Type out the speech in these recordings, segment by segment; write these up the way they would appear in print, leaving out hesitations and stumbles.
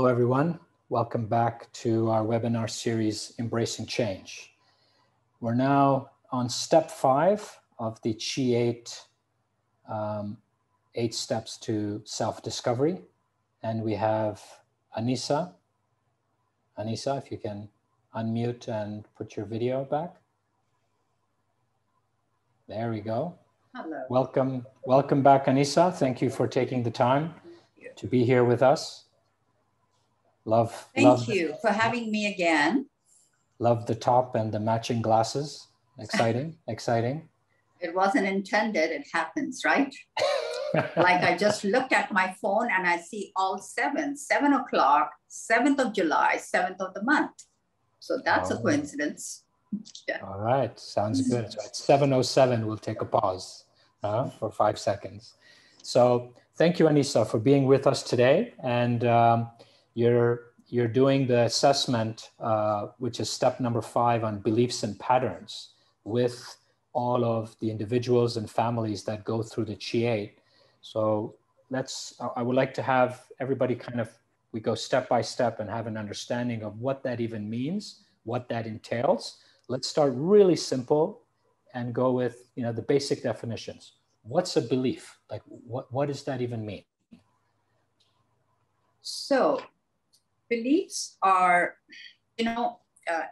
Hello, everyone. Welcome back to our webinar series, Embracing Change. We're now on step 5 of the Qi 8, 8 steps to self-discovery. And we have Anisa. Anisa, if you can unmute and put your video back. There we go. Hello. Welcome back, Anisa. Thank you for taking the time to be here with us. Thank you for having me again. Love the top and the matching glasses. Exciting, exciting. It wasn't intended, it happens, right? Like I just looked at my phone and I see all 7 o'clock, 7th of July, 7th of the month. So that's a coincidence. Yeah. All right, sounds good. So at 7:07, we'll take a pause for 5 seconds. So thank you, Anisa, for being with us today. And you're doing the assessment, which is step number 5 on beliefs and patterns with all of the individuals and families that go through the Qi 8. So I would like to have everybody we go step by step and have an understanding of what that even means, what that entails. Let's start really simple and go with, the basic definitions. What's a belief? Like what does that even mean? So beliefs are,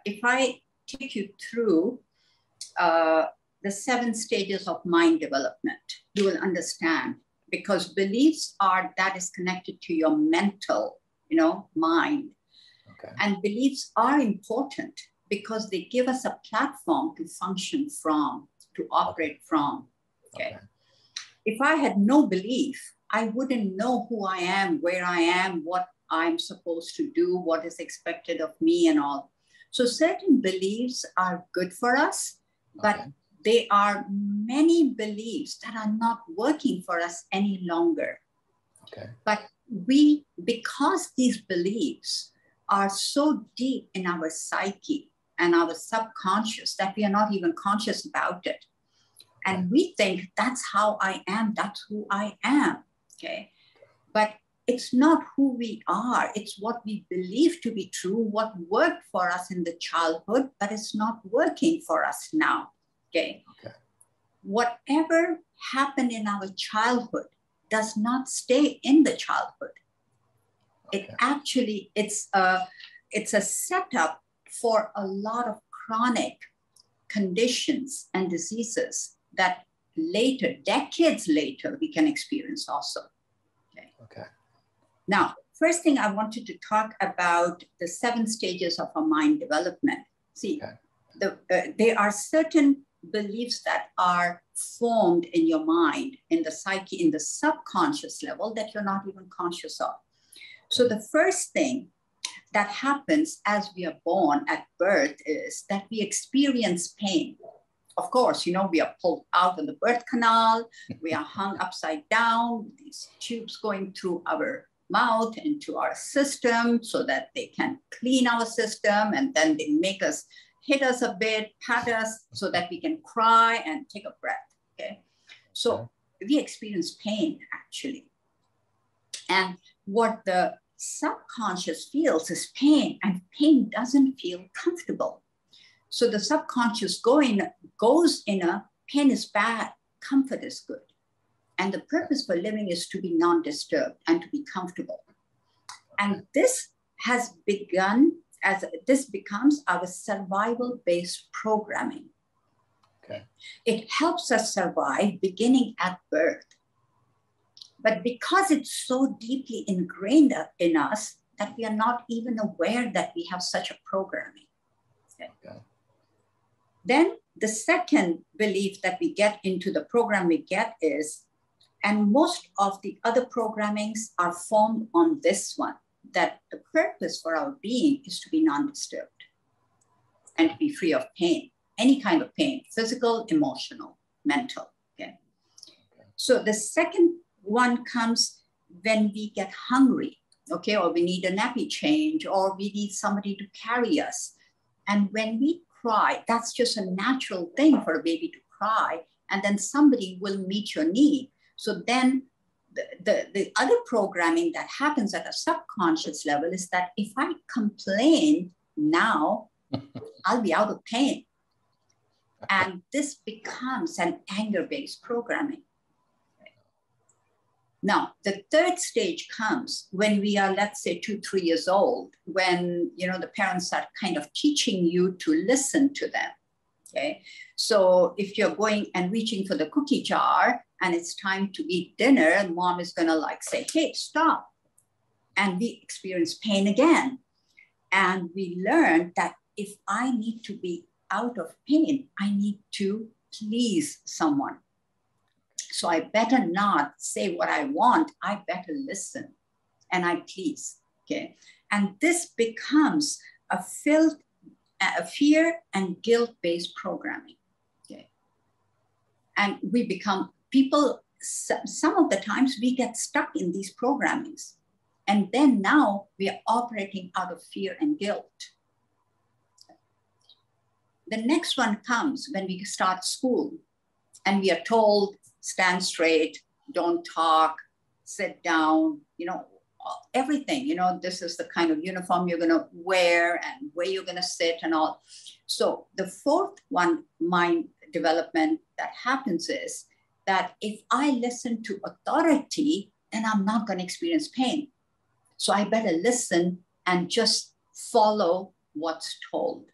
if I take you through the 7 stages of mind development, you will understand, because beliefs are that is connected to your mental, mind. Okay. And beliefs are important because they give us a platform to function from, to operate from. Okay. Okay. If I had no belief, I wouldn't know who I am, where I am, what I'm supposed to do, what is expected of me and all. So certain beliefs are good for us, but there are many beliefs that are not working for us any longer. Okay. But because these beliefs are so deep in our psyche and our subconscious that we are not even conscious about it. And we think that's how I am, that's who I am. Okay, but it's not who we are. It's what we believe to be true, what worked for us in the childhood, but it's not working for us now. Okay, okay. Whatever happened in our childhood does not stay in the childhood. Okay. It actually, it's a setup for a lot of chronic conditions and diseases that later, decades later, we can experience also. Okay. Okay. Now, first thing I wanted to talk about the 7 stages of our mind development. See, okay. There are certain beliefs that are formed in your mind, in the psyche, in the subconscious level that you're not even conscious of. So the first thing that happens as we are born at birth is that we experience pain. Of course, we are pulled out of the birth canal, we are hung upside down, these tubes going through our mouth into our system so that they can clean our system, and then they make us, hit us a bit, pat us so that we can cry and take a breath, okay? So we experience pain actually. And what the subconscious feels is pain, and pain doesn't feel comfortable. So the subconscious goes in a pain is bad, comfort is good. And the purpose for living is to be non-disturbed and to be comfortable. And this has begun as this becomes our survival-based programming. Okay. It helps us survive beginning at birth. But because it's so deeply ingrained in us that we are not even aware that we have such a programming. Okay. Okay. Then the second belief that we get into the program we get is, and most of the other programmings are formed on this one, that the purpose for our being is to be non-disturbed and to be free of pain, any kind of pain, physical, emotional, mental. Okay. Okay. So the second one comes when we get hungry, okay, or we need a nappy change, or we need somebody to carry us. And when we cry, that's just a natural thing for a baby to cry, and then somebody will meet your need. So then the other programming that happens at a subconscious level is that if I complain now, I'll be out of pain. And this becomes an anger-based programming. Now, the third stage comes when we are, let's say, 2-3 years old, when, you know, the parents are kind of teaching you to listen to them, okay? So if you're going and reaching for the cookie jar and it's time to eat dinner, mom is gonna like say, hey, stop. And we experience pain again. And we learn that if I need to be out of pain, I need to please someone. So I better not say what I want. I better listen and I please, okay? And this becomes a fear and guilt-based programming, okay? And we become people, some of the times we get stuck in these programmings. And then now we are operating out of fear and guilt. The next one comes when we start school and we are told, stand straight, don't talk, sit down, you know, everything, you know, this is the kind of uniform you're going to wear and where you're going to sit and all. So the fourth one, mind development that happens is that if I listen to authority, then I'm not going to experience pain. So I better listen and just follow what's told.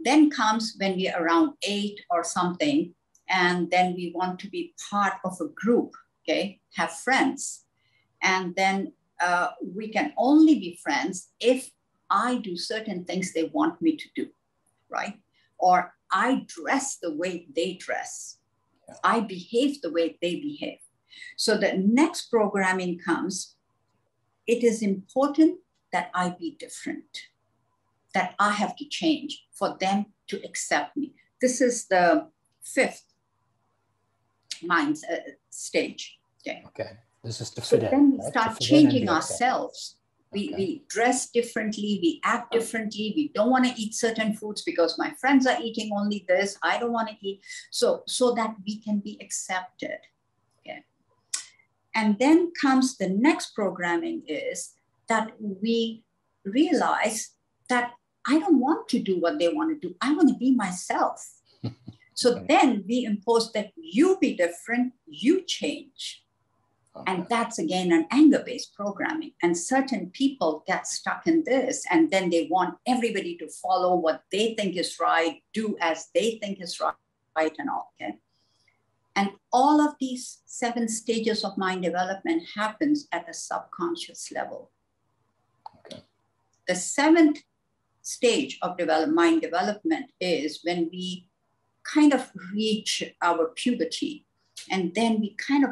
Then comes when we're around 8 or something, and then we want to be part of a group, okay? Have friends. And then we can only be friends if I do certain things they want me to do, right? Or I dress the way they dress. I behave the way they behave. So the next programming comes, it is important that I be different, that I have to change for them to accept me. This is the fifth mind stage. Okay. Okay. This is to fit in. So then we start changing ourselves. We dress differently, we act differently, we don't want to eat certain foods because my friends are eating only this, I don't want to eat, so that we can be accepted. Okay. And then comes the next programming is that we realize that I don't want to do what they want to do. I want to be myself. So then we impose that you be different, you change. Okay. And that's again an anger-based programming. And certain people get stuck in this and then they want everybody to follow what they think is right, do as they think is right and all. Okay? And all of these 7 stages of mind development happens at the subconscious level. Okay. The 7th stage of mind development is when we kind of reach our puberty, and then we kind of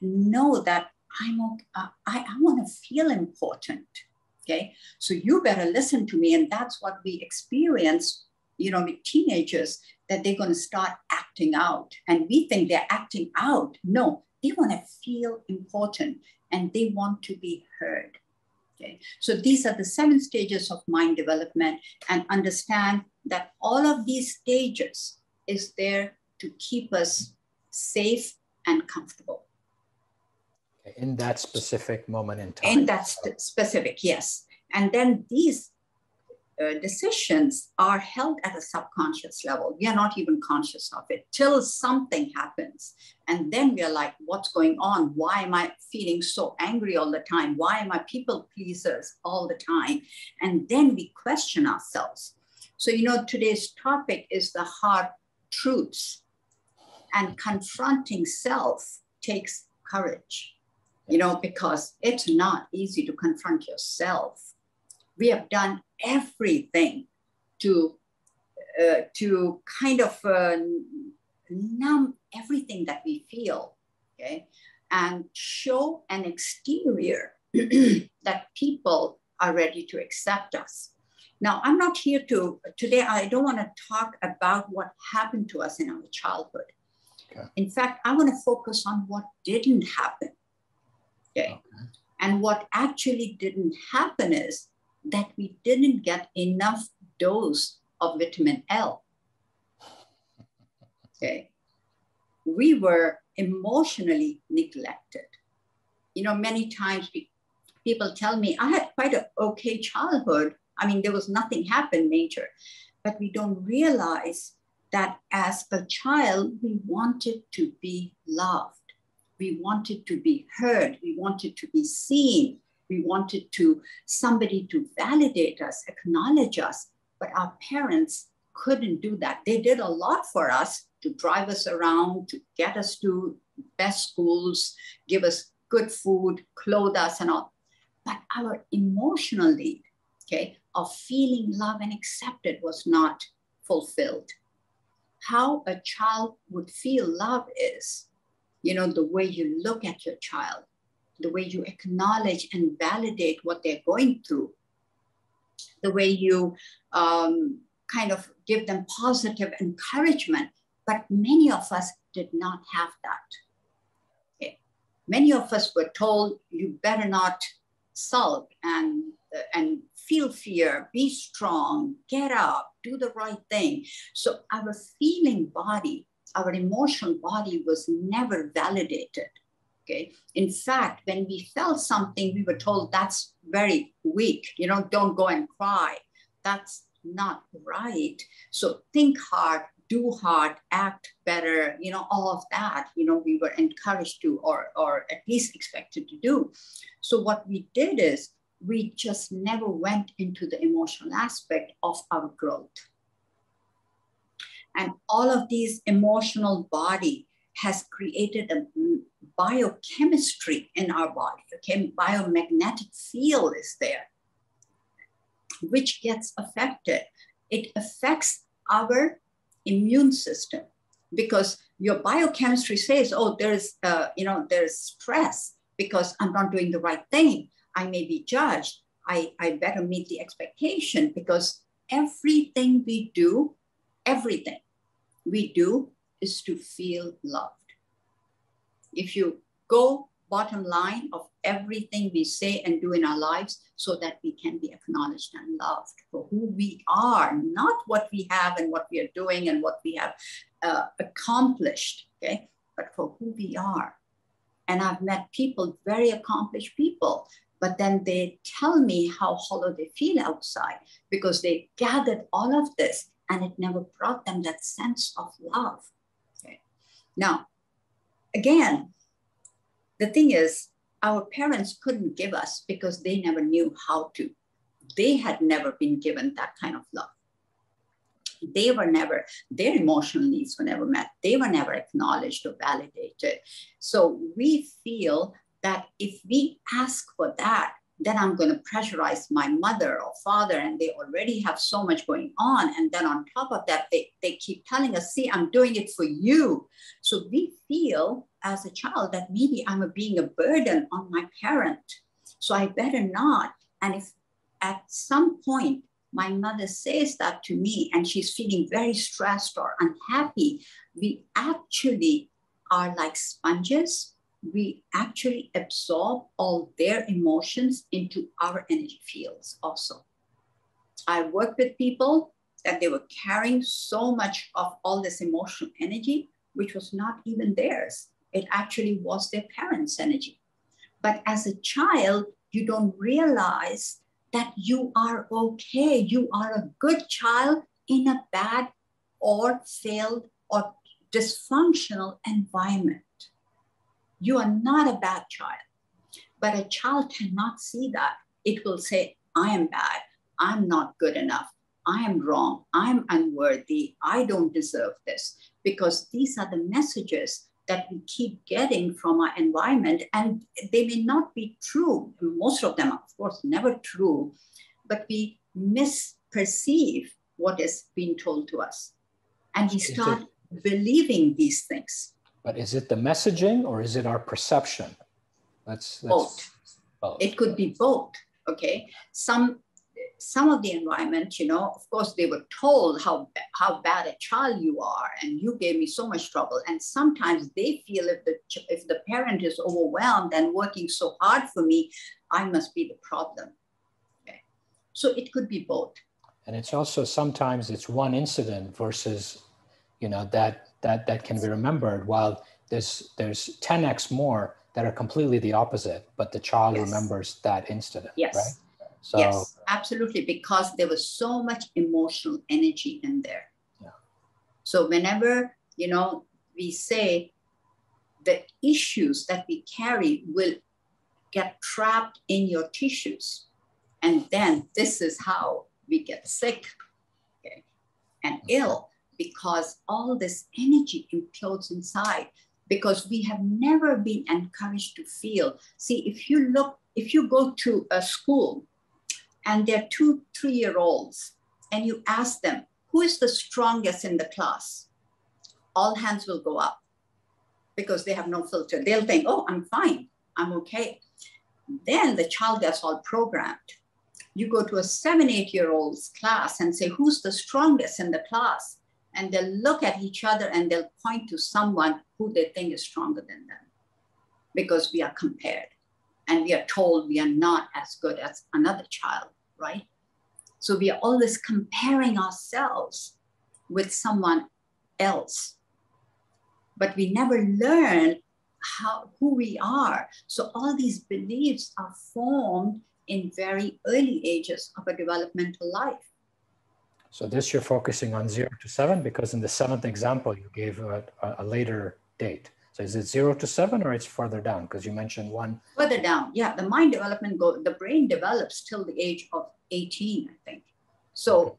know that I want to feel important, okay? So you better listen to me, and that's what we experience, you know, with teenagers, that they're going to start acting out, and we think they're acting out. No, they want to feel important, and they want to be heard. Okay. So these are the 7 stages of mind development, and understand that all of these stages is there to keep us safe and comfortable. In that specific moment in time. In that specific, yes. And then these decisions are held at a subconscious level. We are not even conscious of it till something happens. And then we are like, what's going on? Why am I feeling so angry all the time? Why am I people pleasers all the time? And then we question ourselves. So, you know, today's topic is the hard truths, and confronting self takes courage, you know, because it's not easy to confront yourself. We have done everything to kind of numb everything that we feel, okay? And show an exterior that people are ready to accept us. Now, I'm not here to, today, I don't want to talk about what happened to us in our childhood. Okay. In fact, I want to focus on what didn't happen. Okay? Okay. And what actually didn't happen is that we didn't get enough dose of vitamin L. Okay. We were emotionally neglected. You know, many times people tell me, I had quite an okay childhood. I mean, there was nothing happened major, but we don't realize that as a child, we wanted to be loved. We wanted to be heard. We wanted to be seen. We wanted to somebody to validate us, acknowledge us, but our parents couldn't do that. They did a lot for us to drive us around, to get us to best schools, give us good food, clothe us and all. But our emotional need, okay, of feeling loved and accepted was not fulfilled. How a child would feel love is, you know, the way you look at your child, the way you acknowledge and validate what they're going through, the way you kind of give them positive encouragement. But many of us did not have that. Okay. Many of us were told, you better not sulk and feel fear, be strong, get up, do the right thing. So our feeling body, our emotional body was never validated. Okay. In fact, when we felt something, we were told that's very weak. You know, don't go and cry. That's not right. So think hard, do hard, act better. You know, all of that. You know, we were encouraged to, or at least expected to do. So what we did is we just never went into the emotional aspect of our growth. And all of these emotional body has created a biochemistry in our body, okay? Biomagnetic field is there, which gets affected. It affects our immune system because your biochemistry says, oh, there's, you know, there's stress because I'm not doing the right thing. I may be judged. I better meet the expectation because everything we do is to feel loved. If you go bottom line of everything we say and do in our lives so that we can be acknowledged and loved for who we are, not what we have and what we are doing and what we have accomplished, okay, but for who we are. And I've met people, very accomplished people, but then they tell me how hollow they feel outside because they gathered all of this and it never brought them that sense of love, okay? Now, again, the thing is, our parents couldn't give us because they never knew how to. They had never been given that kind of love. They were never, their emotional needs were never met. They were never acknowledged or validated. So we feel that if we ask for that, then I'm going to pressurize my mother or father, and they already have so much going on. And then on top of that, they keep telling us, see, I'm doing it for you. So we feel as a child that maybe I'm being a burden on my parent. So I better not. And if at some point my mother says that to me and she's feeling very stressed or unhappy, we actually are like sponges. We actually absorb all their emotions into our energy fields also. I worked with people that they were carrying so much of all this emotional energy, which was not even theirs. It actually was their parents' energy. But as a child, you don't realize that you are okay. You are a good child in a bad or failed or dysfunctional environment. You are not a bad child, but a child cannot see that. It will say, I am bad. I'm not good enough. I am wrong. I'm unworthy. I don't deserve this, because these are the messages that we keep getting from our environment, and they may not be true. Most of them are, of course, never true, but we misperceive what is being told to us, and we start believing these things. But is it the messaging or is it our perception? Both. It could be both, okay? Some of the environment, you know, of course they were told how bad a child you are and you gave me so much trouble. And sometimes they feel if the parent is overwhelmed and working so hard for me, I must be the problem, okay? So it could be both. And it's also sometimes it's one incident versus, you know, that can be remembered, while there's 10x more that are completely the opposite, but the child remembers that incident, right? So, yes, absolutely, because there was so much emotional energy in there. Yeah. So whenever, you know, we say the issues that we carry will get trapped in your tissues, and then this is how we get sick and ill, because all this energy implodes inside, because we have never been encouraged to feel. See, if you look, if you go to a school and there are 2 3-year-olds and you ask them, who is the strongest in the class? All hands will go up because they have no filter. They'll think, oh, I'm fine, I'm okay. Then the child gets all programmed. You go to a 7-8-year-old's class and say, who's the strongest in the class? And they'll look at each other and they'll point to someone who they think is stronger than them, because we are compared and we are told we are not as good as another child, right? So we are always comparing ourselves with someone else, but we never learn who we are. So all these beliefs are formed in very early ages of a developmental life. So this you're focusing on 0 to 7, because in the 7th example, you gave a later date. So is it 0 to 7 or it's further down? Because you mentioned one. Further down, yeah. The mind development, the brain develops till the age of 18, I think. So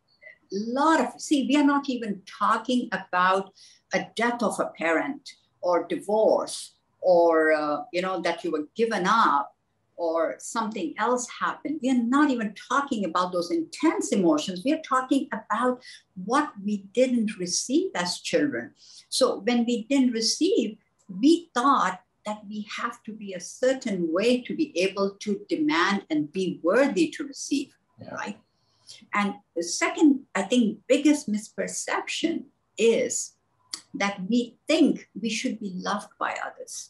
a lot of, see, we are not even talking about a death of a parent or divorce or, you know, that you were given up, or something else happened. We are not even talking about those intense emotions. We are talking about what we didn't receive as children. So when we didn't receive, we thought that we have to be a certain way to be able to demand and be worthy to receive, right? And the second, I think, biggest misperception is that we think we should be loved by others,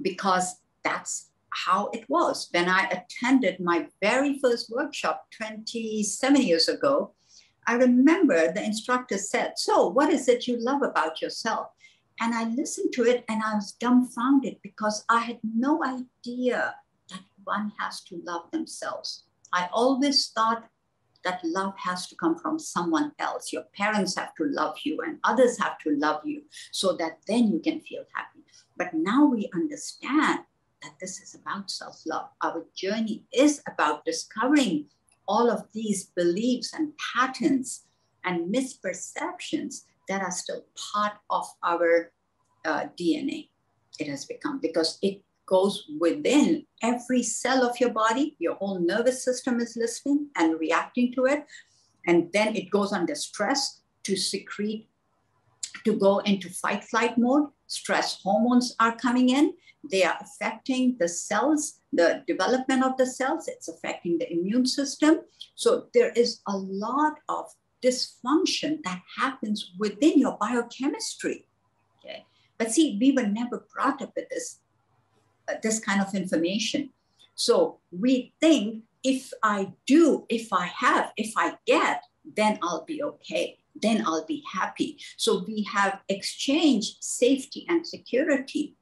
because that's how it was. When I attended my very first workshop 27 years ago, I remember the instructor said, so what is it you love about yourself? And I listened to it and I was dumbfounded, because I had no idea that one has to love themselves. I always thought that love has to come from someone else. Your parents have to love you and others have to love you so that then you can feel happy. But now we understand that this is about self-love. Our journey is about discovering all of these beliefs and patterns and misperceptions that are still part of our DNA. It has become, because it goes within every cell of your body. Your whole nervous system is listening and reacting to it. And then it goes under stress to secrete, to go into fight-flight mode. Stress hormones are coming in. They are affecting the cells, the development of the cells. It's affecting the immune system. So there is a lot of dysfunction that happens within your biochemistry. Okay, but see, we were never brought up with this kind of information. So we think if I do, if I have, if I get, then I'll be okay. Then I'll be happy. So we have exchanged safety and security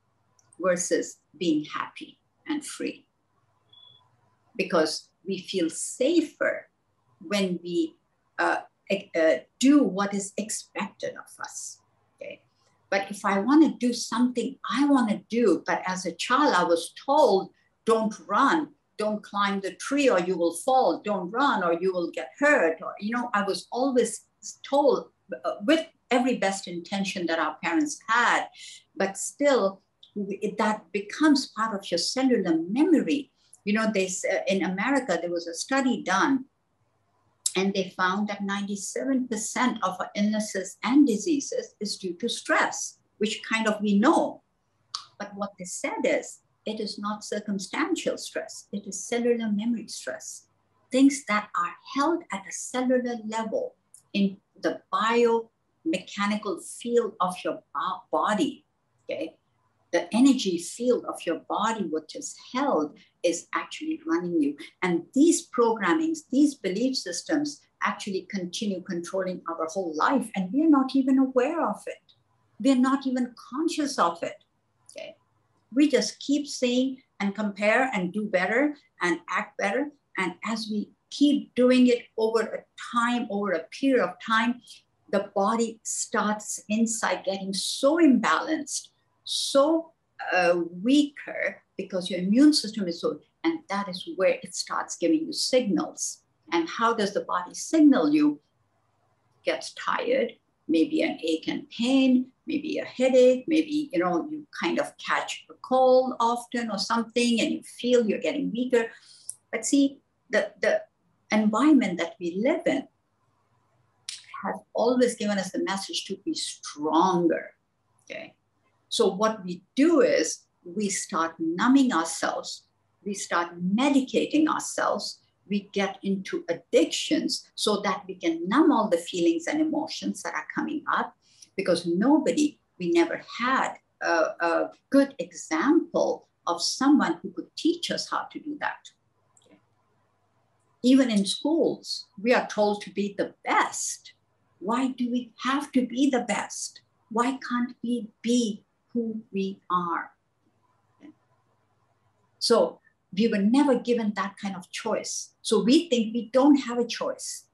versus being happy and free, because we feel safer when we do what is expected of us. Okay? But if I want to do something I want to do, but as a child I was told, don't run, don't climb the tree or you will fall, don't run or you will get hurt, or, you know, I was always told with every best intention that our parents had, but still that becomes part of your cellular memory. You know, they in America, there was a study done and they found that 97% of our illnesses and diseases is due to stress, which kind of we know. But what they said is, it is not circumstantial stress, it is cellular memory stress. Things that are held at a cellular level in the biomechanical field of your body, okay? The energy field of your body, which is held, is actually running you. And these programmings, these belief systems actually continue controlling our whole life, and we're not even aware of it. We're not even conscious of it. Okay? We just keep seeing and compare and do better and act better. And as we keep doing it over a period of time, the body starts inside getting so imbalanced, so weaker, because your immune system is so, and that is where it starts giving you signals. And how does the body signal you? Gets tired, maybe an ache and pain, maybe a headache, maybe, you know, you kind of catch a cold often or something, and you feel you're getting weaker. But see, the environment that we live in has always given us the message to be stronger, okay? So what we do is we start numbing ourselves, we start medicating ourselves, we get into addictions so that we can numb all the feelings and emotions that are coming up, because we never had a good example of someone who could teach us how to do that. Okay. Even in schools, we are told to be the best. Why do we have to be the best? Why can't we be who we are? Okay. So we were never given that kind of choice. So we think we don't have a choice.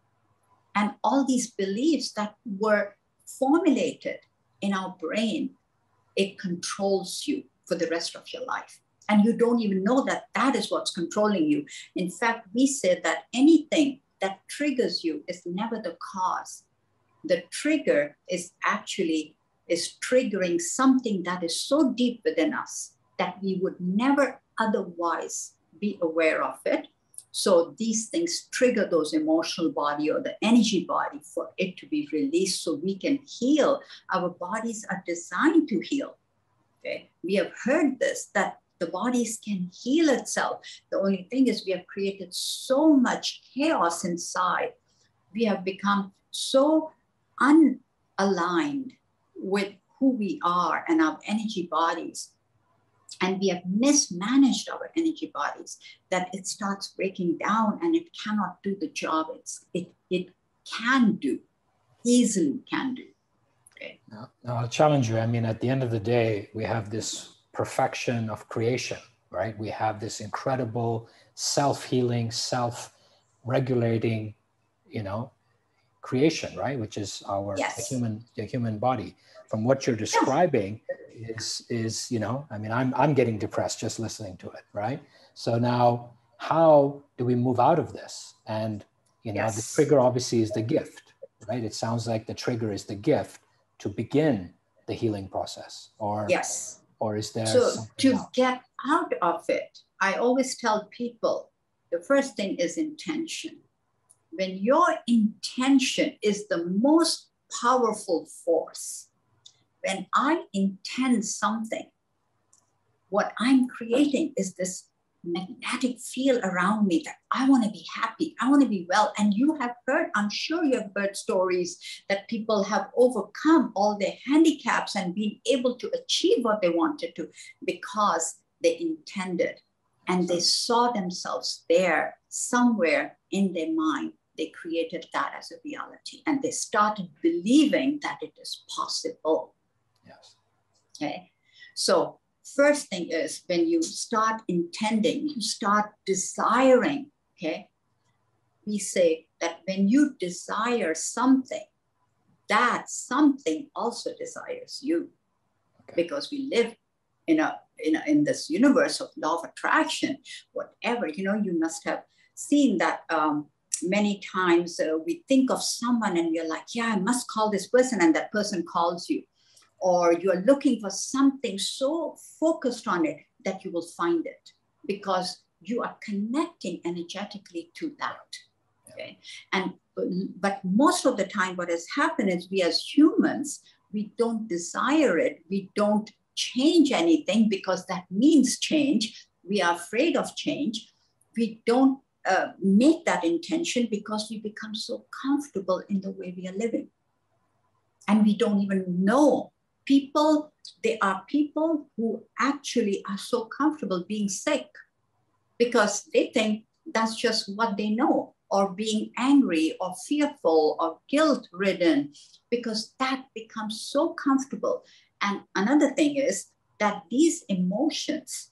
And all these beliefs that were formulated in our brain, it controls you for the rest of your life. And you don't even know that that is what's controlling you. In fact, we said that anything that triggers you is never the cause. The trigger is actually triggering something that is so deep within us that we would never otherwise be aware of it. So these things trigger those emotional body or the energy body for it to be released so we can heal. Our bodies are designed to heal. Okay? We have heard this, that the bodies can heal itself. The only thing is we have created so much chaos inside. We have become so unaligned with who we are and our energy bodies. And we have mismanaged our energy bodies that it starts breaking down and it cannot do the job it can do, easily can do. Okay. Now I'll challenge you. I mean, at the end of the day, we have this perfection of creation, right? We have this incredible self-healing, self-regulating, you know, creation, right? Which is our the human body. From what you're describing, is, you know, I mean, I'm getting depressed just listening to it, right? So now how do we move out of this? And, you know, the trigger obviously is the gift, right? It sounds like the trigger is the gift to begin the healing process, or, or is there something else? Get out of it, I always tell people, the first thing is intention. When your intention is the most powerful force, when I intend something, what I'm creating is this magnetic field around me that I want to be happy, I want to be well. And you have heard, I'm sure you have heard stories that people have overcome all their handicaps and been able to achieve what they wanted to because they intended and they saw themselves there somewhere in their mind. They created that as a reality and they started believing that it is possible. Yes. Okay. So first thing is when you start intending, you start desiring, okay? We say that when you desire something, that something also desires you. Okay. Because we live in this universe of law of attraction, whatever, you know, you must have seen that many times we think of someone and you're like, yeah, I must call this person, and that person calls you. Or you're looking for something so focused on it that you will find it because you are connecting energetically to that. Okay. And but most of the time what has happened is we as humans, we don't desire it. We don't change anything because that means change. We are afraid of change. We don't make that intention because we become so comfortable in the way we are living. And we don't even know people. There are people who actually are so comfortable being sick because they think that's just what they know. or being angry or fearful or guilt-ridden, because that becomes so comfortable. And another thing is that these emotions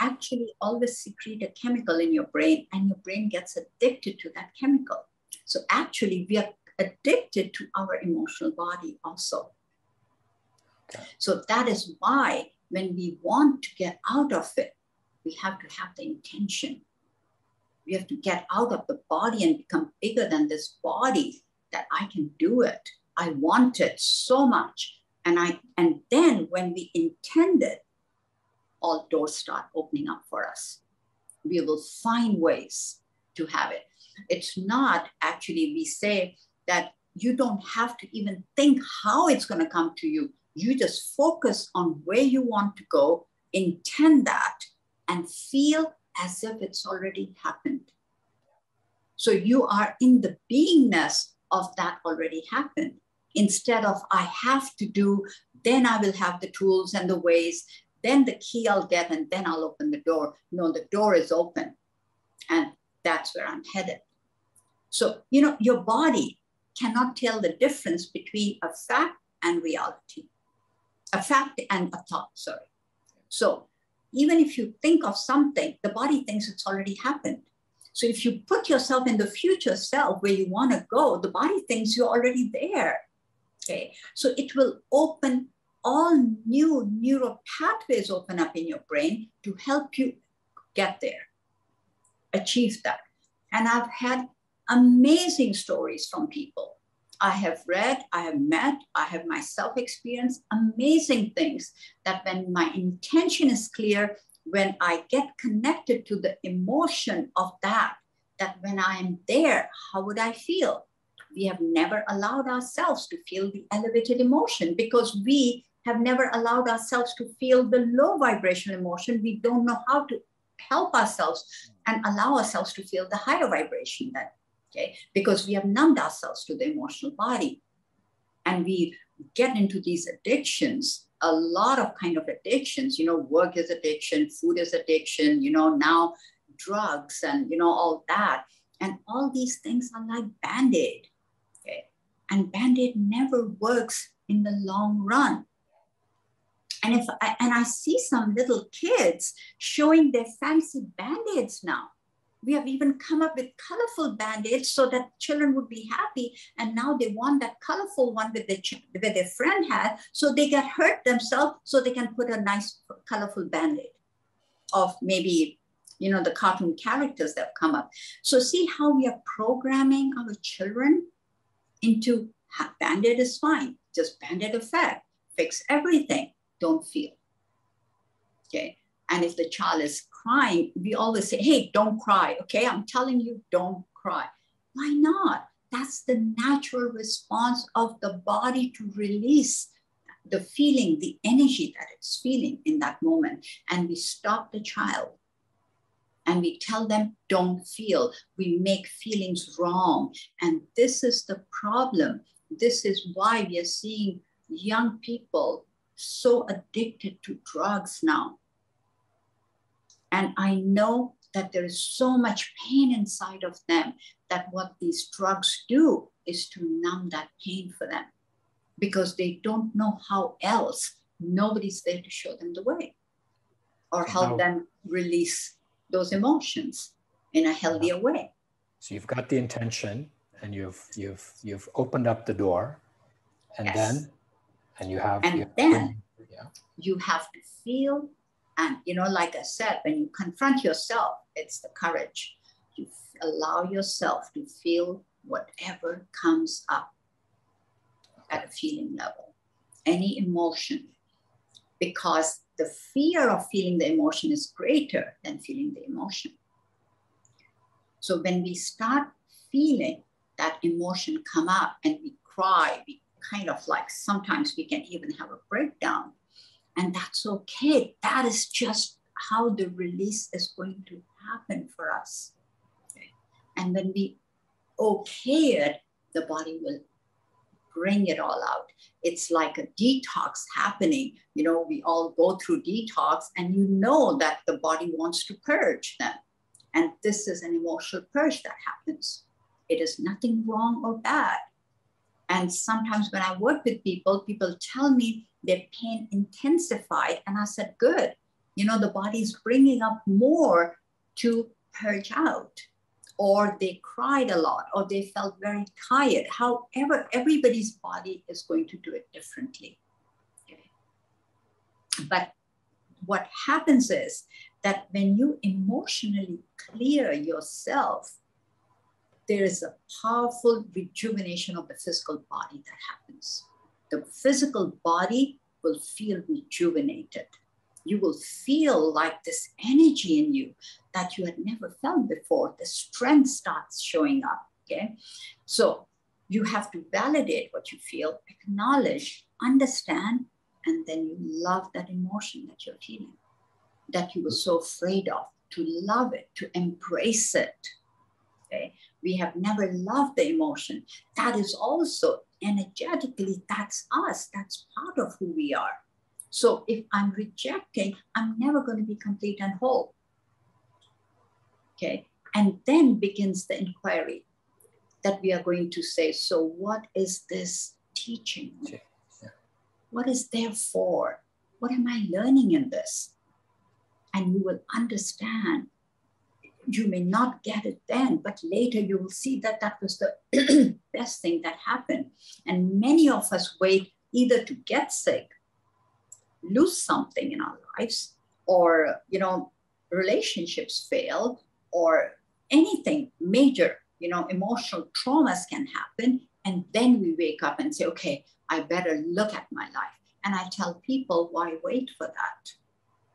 actually always secrete a chemical in your brain, and your brain gets addicted to that chemical. So actually we are addicted to our emotional body also. So that is why when we want to get out of it, we have to have the intention. We have to get out of the body and become bigger than this body, that I can do it. I want it so much. And then when we intend it, all doors start opening up for us. We will find ways to have it. It's not actually, we say that you don't have to even think how it's going to come to you. You just focus on where you want to go, intend that, and feel as if it's already happened. So you are in the beingness of that already happened. Instead of, I have to do, then I will have the tools and the ways, then the key I'll get, and then I'll open the door. No, the door is open, and that's where I'm headed. So, you know, your body cannot tell the difference between a fact and reality, a fact and a thought, sorry. So even if you think of something, the body thinks it's already happened. So if you put yourself in the future self where you want to go, the body thinks you're already there. Okay, so it will open all new neural pathways open up in your brain to help you get there, achieve that. And I've had amazing stories from people. I have read, I have met, I have myself experienced amazing things that when my intention is clear, when I get connected to the emotion of that when I am there, how would I feel? We have never allowed ourselves to feel the elevated emotion because we have never allowed ourselves to feel the low vibrational emotion. We don't know how to help ourselves and allow ourselves to feel the higher vibration then. Okay, because we have numbed ourselves to the emotional body, and we get into these addictions, a lot of kind of addictions, you know, work is addiction, food is addiction, you know, now drugs and, you know, all that. And all these things are like Band-Aid, okay? And Band-Aid never works in the long run. And I see some little kids showing their fancy Band-Aids now. We have even come up with colorful Band-Aids so that children would be happy. And now they want that colorful one that their friend had, so they get hurt themselves so they can put a nice colorful Band-Aid of maybe, you know, the cartoon characters that have come up. So see how we are programming our children into Band-Aid is fine. Just Band-Aid effect, fix everything, don't feel, okay? And if the child is crying, we always say, hey, don't cry, okay? I'm telling you, don't cry. Why not? That's the natural response of the body to release the feeling, the energy that it's feeling in that moment. And we stop the child and we tell them, don't feel. We make feelings wrong. And this is the problem. This is why we are seeing young people so addicted to drugs now. And I know that there is so much pain inside of them that what these drugs do is to numb that pain for them because they don't know how else. Nobody's there to show them the way or help them release those emotions in a healthier way. So you've got the intention and you've opened up the door, and then you have to feel. And, you know, like I said, when you confront yourself, it's the courage. You allow yourself to feel whatever comes up at a feeling level, any emotion, because the fear of feeling the emotion is greater than feeling the emotion. So when we start feeling that emotion come up and we cry, we kind of like, sometimes we can even have a breakdown. And that's okay. That is just how the release is going to happen for us. Okay. And when we okay it, the body will bring it all out. It's like a detox happening. You know, we all go through detox and you know that the body wants to purge them. And this is an emotional purge that happens. It is nothing wrong or bad. And sometimes when I work with people, people tell me their pain intensified. And I said, good, you know, the body's bringing up more to purge out. Or they cried a lot, or they felt very tired. However, everybody's body is going to do it differently. Okay. But what happens is that when you emotionally clear yourself, there is a powerful rejuvenation of the physical body that happens. The physical body will feel rejuvenated. You will feel like this energy in you that you had never felt before. The strength starts showing up, okay? So you have to validate what you feel, acknowledge, understand, and then you love that emotion that you're feeling, that you were so afraid of, to love it, to embrace it, okay? We have never loved the emotion. That is also energetically, that's us, that's part of who we are. So if I'm rejecting, I'm never going to be complete and whole. Okay, and then begins the inquiry that we are going to say, so what is this teaching? Okay. Yeah. What is there for? What am I learning in this? And you will understand. You may not get it then, but later you will see that that was the best thing that happened. And many of us wait either to get sick, lose something in our lives, or, you know, relationships fail, or anything major, you know, emotional traumas can happen. And then we wake up and say, okay, I better look at my life. And I tell people, why wait for that?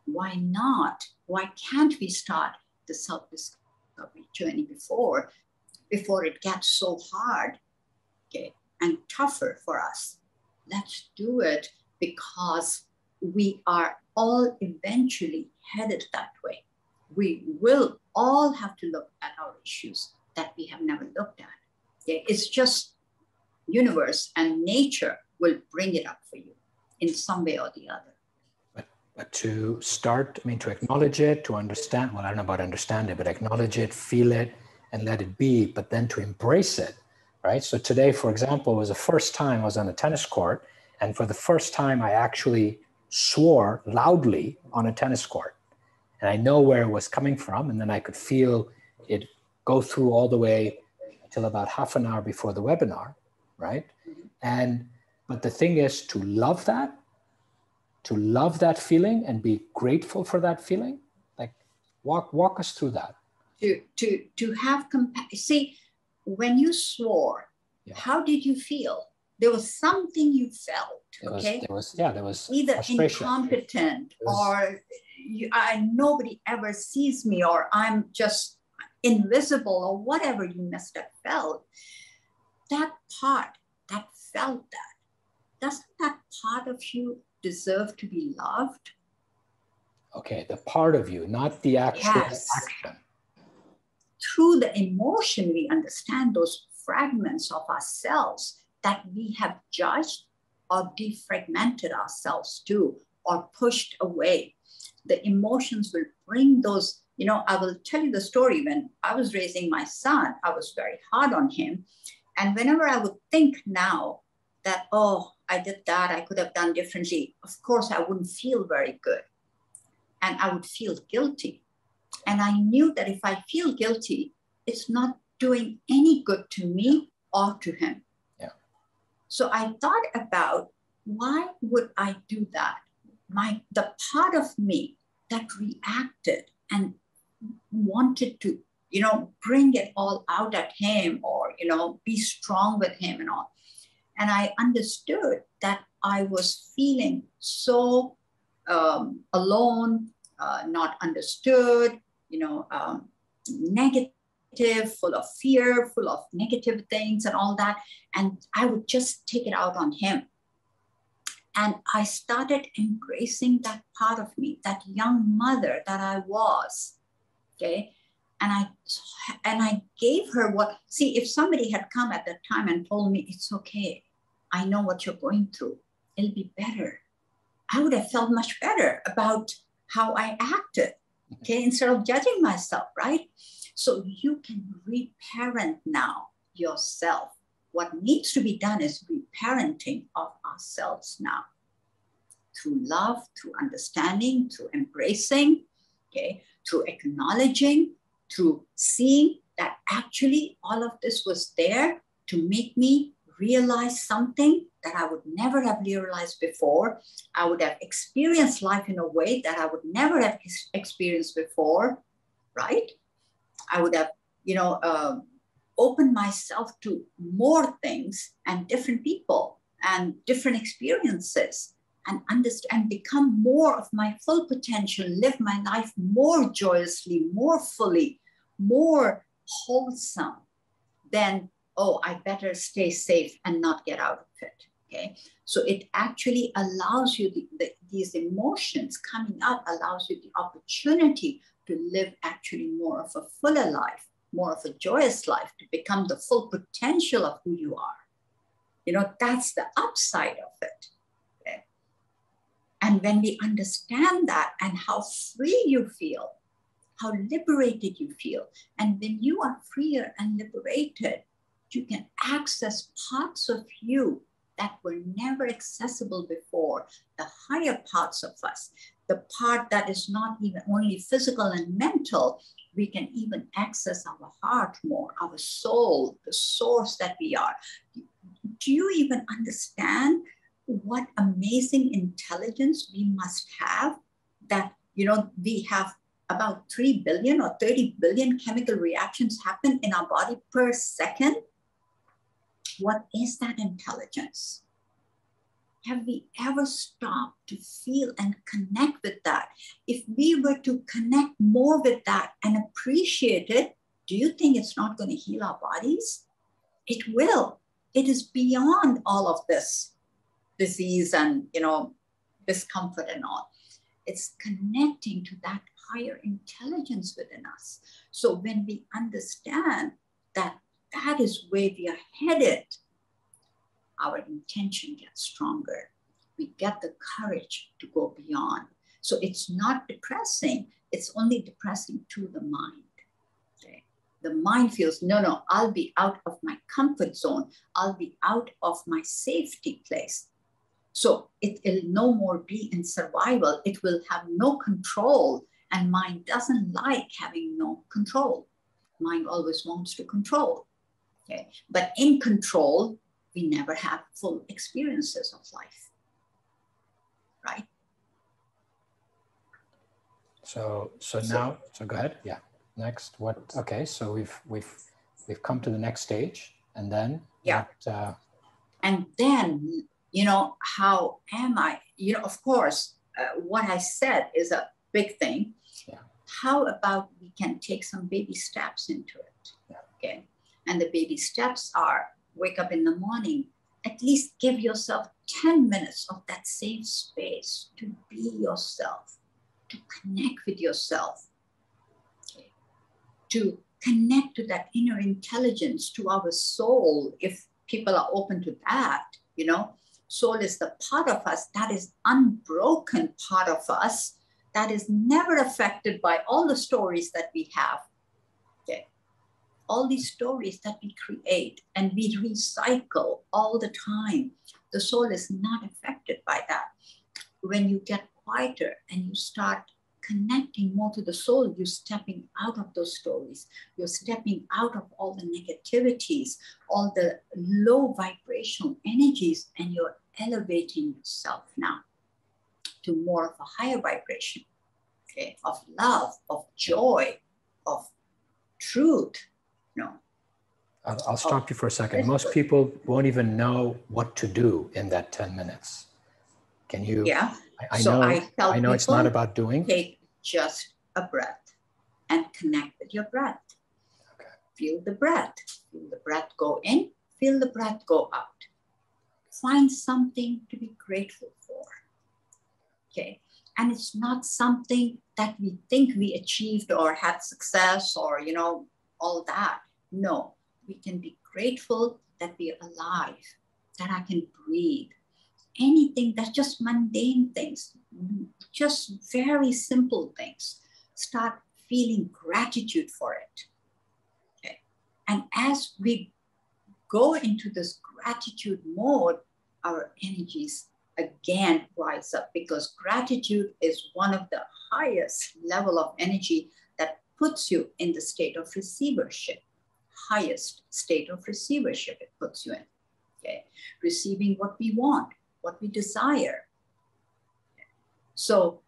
Why not? Why can't we start the self-discovery journey before it gets so hard, okay, and tougher for us? Let's do it, because we are all eventually headed that way. We will all have to look at our issues that we have never looked at. It's just universe and nature will bring it up for you in some way or the other. But to start, I mean, to acknowledge it, to understand, well, I don't know about understand it, but acknowledge it, feel it, and let it be, but then to embrace it, right? So today, for example, was the first time I was on a tennis court, and for the first time I actually swore loudly on a tennis court. And I know where it was coming from, and then I could feel it go through all the way until about half an hour before the webinar, right? And but the thing is to love that feeling and be grateful for that feeling. Like walk us through that. To have compassion. See, when you swore, how did you feel? There was something you felt, okay? There was either incompetent or nobody ever sees me, or I'm just invisible, or whatever you must have felt. That part that felt that, doesn't that part of you deserve to be loved? Okay, the part of you, not the actual action. Through the emotion, we understand those fragments of ourselves that we have judged or defragmented ourselves to, or pushed away. The emotions will bring those, you know, I will tell you the story. When I was raising my son, I was very hard on him. And whenever I would think now that, oh, I did that, I could have done differently, of course, I wouldn't feel very good. And I would feel guilty. And I knew that if I feel guilty, it's not doing any good to me or to him. So I thought about, why would I do that? The part of me that reacted and wanted to, you know, bring it all out at him, or, you know, be strong with him and all. And I understood that I was feeling so alone, not understood, you know, negative, full of fear, full of negative things and all that. And I would just take it out on him. And I started embracing that part of me, that young mother that I was, okay? And I gave her what, see, if somebody had come at that time and told me, it's okay, I know what you're going through, it'll be better, I would have felt much better about how I acted. okay, instead of judging myself, right? So you can reparent now yourself. What needs to be done is reparenting of ourselves now, through love, through understanding, through embracing, okay, through acknowledging, through seeing that actually all of this was there to make me realize something that I would never have realized before. I would have experienced life in a way that I would never have experienced before, right? I would have, you know, opened myself to more things and different people and different experiences, and understand and become more of my full potential, live my life more joyously, more fully, more wholesome than, oh, I better stay safe and not get out of it, okay? So it actually allows you, these emotions coming up allows you the opportunity to live actually more of a fuller life, more of a joyous life, to become the full potential of who you are. You know, that's the upside of it. Okay? And when we understand that and how free you feel, how liberated you feel, and when you are freer and liberated, you can access parts of you that were never accessible before, the higher parts of us, the part that is not even only physical and mental. We can even access our heart more, our soul, the source that we are. Do you even understand what amazing intelligence we must have? That, you know, we have about 3 billion or 30 billion chemical reactions happen in our body per second. What is that intelligence? Have we ever stopped to feel and connect with that? If we were to connect more with that and appreciate it, do you think it's not going to heal our bodies? It will. It is beyond all of this disease and, you know, discomfort and all. It's connecting to that higher intelligence within us. So when we understand that that is where we are headed, our intention gets stronger. We get the courage to go beyond. So it's not depressing. It's only depressing to the mind. Okay? The mind feels, no, I'll be out of my comfort zone. I'll be out of my safety place. So it will no more be in survival. It will have no control. And mind doesn't like having no control. Mind always wants to control. Okay? But in control, we never have full experiences of life, right? So go ahead. Yeah. Next, what? Okay. So we've come to the next stage, and then yeah. And then, you know, how am I? You know, of course, what I said is a big thing. Yeah. How about we can take some baby steps into it? Yeah. Okay. And the baby steps are: wake up in the morning, at least give yourself 10 minutes of that safe space to be yourself, to connect with yourself, okay, to connect to that inner intelligence, to our soul, if people are open to that, you know. Soul is the part of us that is unbroken part of us, that is never affected by all the stories that we have. All these stories that we create and we recycle all the time, the soul is not affected by that. When you get quieter and you start connecting more to the soul, you're stepping out of those stories. You're stepping out of all the negativities, all the low vibrational energies, and you're elevating yourself now to more of a higher vibration, okay, of love, of joy, of truth. No. I'll stop you for a second. Most people won't even know what to do in that 10 minutes. Can you? Yeah. I know it's not about doing. Take just a breath and connect with your breath. Okay. Feel the breath. Feel the breath go in. Feel the breath go out. Find something to be grateful for. Okay. And it's not something that we think we achieved or had success or, you know, all that. No, we can be grateful that we are alive, that I can breathe. Anything that's just mundane things, just very simple things. start feeling gratitude for it. Okay. And as we go into this gratitude mode, our energies again rise up, because gratitude is one of the highest level of energy that puts you in the state of receivership, highest state of receivership it puts you in, okay? Receiving what we want, what we desire. Okay. So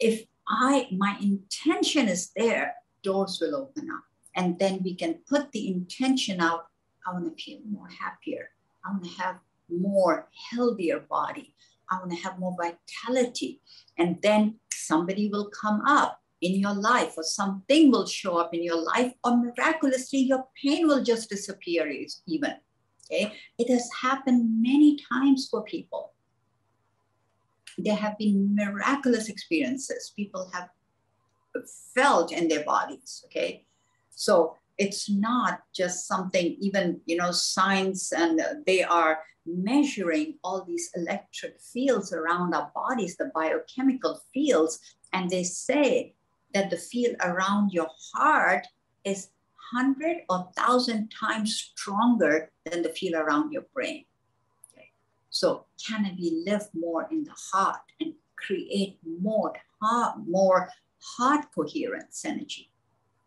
if my intention is there, doors will open up, and then we can put the intention out. I want to feel more happier. I want to have more healthier body. I want to have more vitality. And then somebody will come up in your life, or something will show up in your life, or miraculously your pain will just disappear even, okay? It has happened many times for people. There have been miraculous experiences people have felt in their bodies, okay? So it's not just something, even, you know, science, and they are measuring all these electric fields around our bodies, the biochemical fields, and they say that the field around your heart is 100 or 1,000 times stronger than the field around your brain. Okay. So can we live more in the heart and create more heart coherence energy?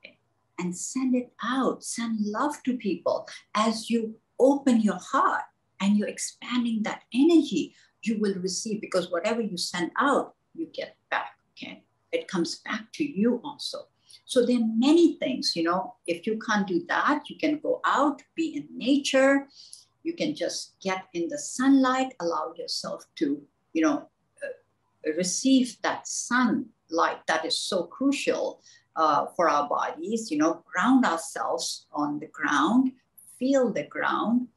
Okay. And send it out, send love to people. As you open your heart and you're expanding that energy, you will receive, because whatever you send out, you get back. Okay. It comes back to you also. So there are many things, you know, if you can't do that, you can go out, be in nature. You can just get in the sunlight, allow yourself to, you know, receive that sunlight that is so crucial for our bodies, you know, ground ourselves on the ground, feel the ground,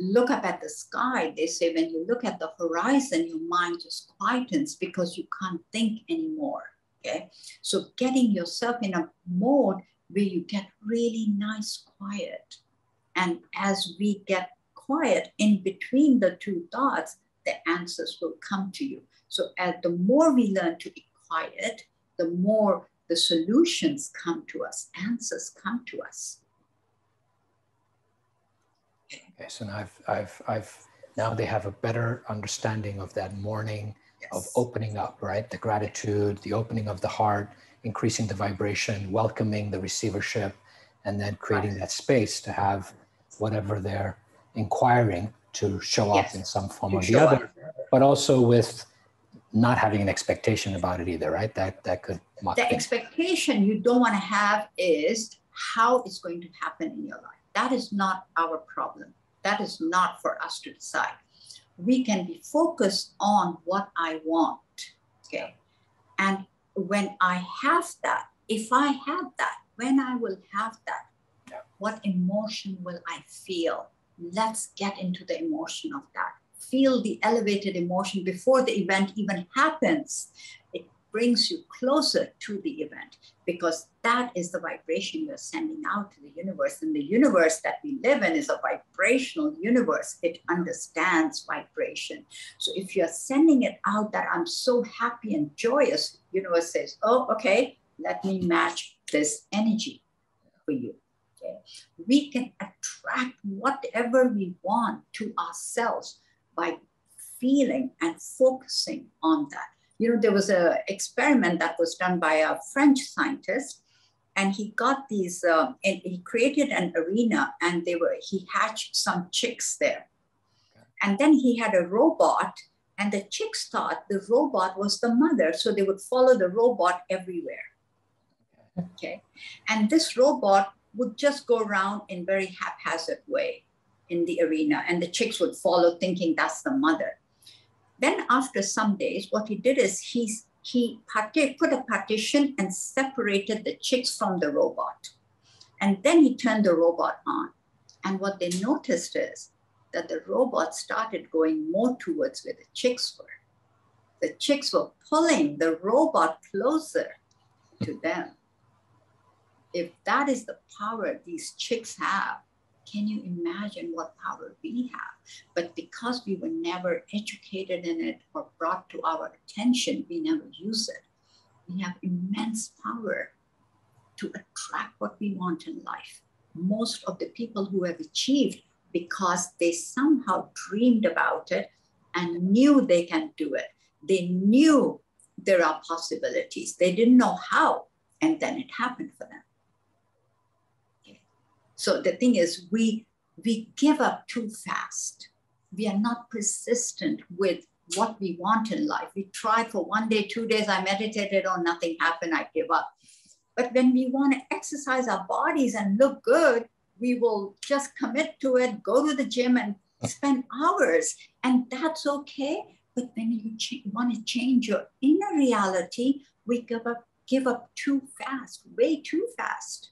look up at the sky. They say when you look at the horizon, your mind just quietens because you can't think anymore, okay? So getting yourself in a mode where you get really nice quiet. And as we get quiet in between the two thoughts, the answers will come to you. So the more we learn to be quiet, the more the solutions come to us, answers come to us. Yes, and I've now they have a better understanding of that morning, yes, of opening up, right? The gratitude, the opening of the heart, increasing the vibration, welcoming the receivership, and then creating that space to have whatever they're inquiring to show yes, up in some form or the other, but also with not having an expectation about it either, right? That could mock the expectation you don't want to have is how it's going to happen in your life. That is not our problem. That is not for us to decide. We can be focused on what I want, okay? And when I have that, if I have that, when I will have that, yeah, what emotion will I feel? Let's get into the emotion of that. Feel the elevated emotion before the event even happens. It brings you closer to the event, because that is the vibration you're sending out to the universe. And the universe that we live in is a vibrational universe. It understands vibration. So if you're sending it out that I'm so happy and joyous, the universe says, oh, okay, let me match this energy for you. Okay. We can attract whatever we want to ourselves by feeling and focusing on that. You know, there was an experiment that was done by a French scientist, and he got these, and he created an arena, and he hatched some chicks there. Okay. And then he had a robot, and the chicks thought the robot was the mother, so they would follow the robot everywhere, okay? And this robot would just go around in very haphazard way in the arena, and the chicks would follow thinking that's the mother. Then after some days, what he did is he put a partition and separated the chicks from the robot. And then he turned the robot on. And what they noticed is that the robot started going more towards where the chicks were. The chicks were pulling the robot closer to them. If that is the power these chicks have, can you imagine what power we have? But because we were never educated in it or brought to our attention, we never use it. we have immense power to attract what we want in life. Most of the people who have achieved because they somehow dreamed about it and knew they can do it. They knew there are possibilities. They didn't know how, and then it happened for them. Okay. So the thing is, we give up too fast. We are not persistent with what we want in life. We try for one day, 2 days, I meditated on nothing happened, I give up. But when we want to exercise our bodies and look good, we will just commit to it, go to the gym and spend hours, and that's okay. But when you want to change your inner reality, we give up too fast, way too fast.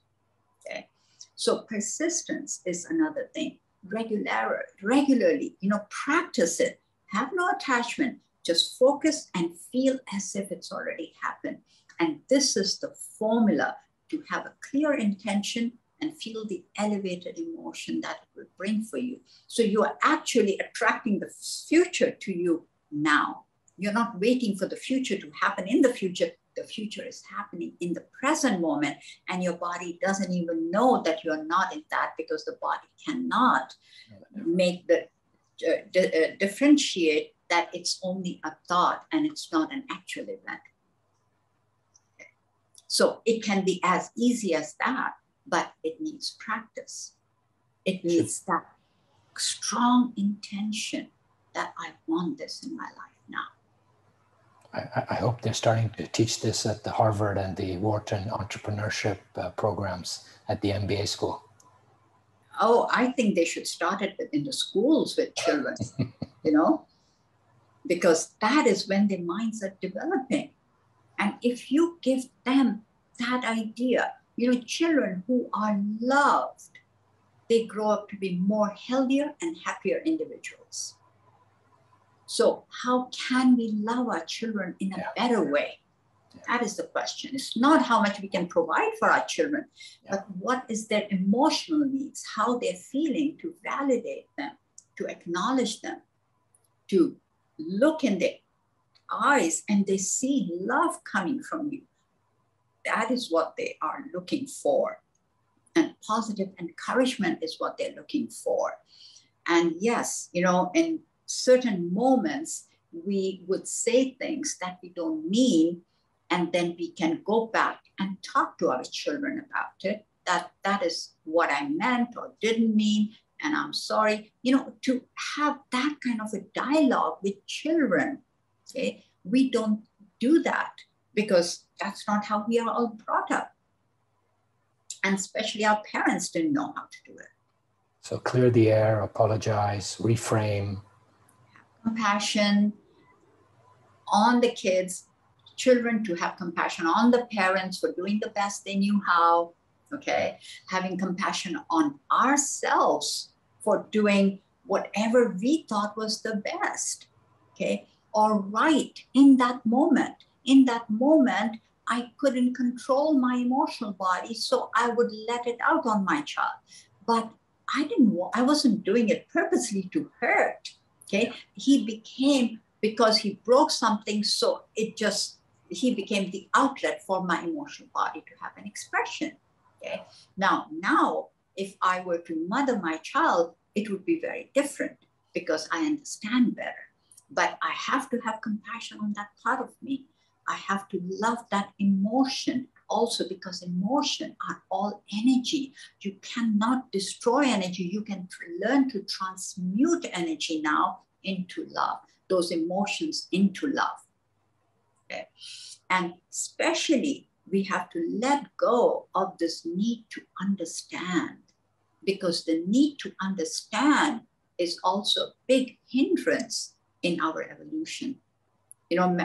Okay, so persistence is another thing. Regularly, practice it. Have no attachment. Just focus and feel as if it's already happened. And this is the formula to have a clear intention and feel the elevated emotion that it will bring for you. So you are actually attracting the future to you now. You're not waiting for the future to happen in the future. The future is happening in the present moment, and your body doesn't even know that you're not in that, because the body cannot make the differentiate that it's only a thought and it's not an actual event. So it can be as easy as that, but it needs practice. It needs that strong intention that I want this in my life now. I hope they're starting to teach this at the Harvard and the Wharton entrepreneurship programs at the MBA school. Oh, I think they should start it in the schools with children, because that is when their minds are developing. And if you give them that idea, children who are loved, they grow up to be more healthier and happier individuals. So how can we love our children in a better way? Yeah. That is the question. It's not how much we can provide for our children, but what is their emotional needs, how they're feeling, to validate them, to acknowledge them, to look in their eyes and they see love coming from you. That is what they are looking for. And positive encouragement is what they're looking for. And yes, in certain moments, we would say things that we don't mean, and then we can go back and talk to our children about it. That is what I meant or didn't mean, and I'm sorry. To have that kind of a dialogue with children, okay? We don't do that because that's not how we are all brought up. And especially our parents didn't know how to do it. So clear the air, apologize, reframe. Have compassion on the kids, children to have compassion on the parents for doing the best they knew how, okay? Having compassion on ourselves for doing whatever we thought was the best, okay? Or right in that moment. In that moment, I couldn't control my emotional body, so I would let it out on my child. But I wasn't doing it purposely to hurt, okay? He became, because he broke something, so he became the outlet for my emotional body to have an expression, okay? Now, if I were to mother my child, it would be very different because I understand better. But I have to have compassion on that part of me. I have to love that emotion also, because emotion are all energy. You cannot destroy energy. You can learn to transmute energy now into love, those emotions into love. Okay? And especially we have to let go of this need to understand, because the need to understand is also a big hindrance in our evolution.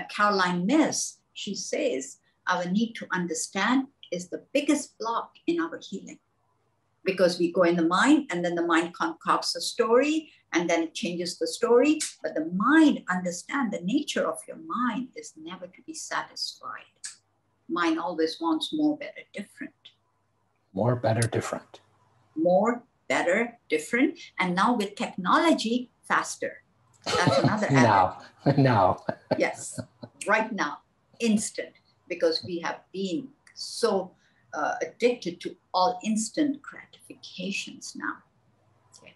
Caroline Myss, she says, our need to understand is the biggest block in our healing, because we go in the mind and then the mind concocts a story and then it changes the story. But the mind, understand the nature of your mind is never to be satisfied. Mind always wants more, better, different. More, better, different. More, better, different. And now with technology, faster. That's another aspect. Now. Yes, right now, instant. because we have been so addicted to all instant gratifications now. Okay.